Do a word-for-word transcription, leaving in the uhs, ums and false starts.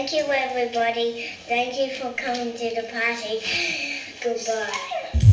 Thank you, everybody. Thank you for coming to the party. Goodbye.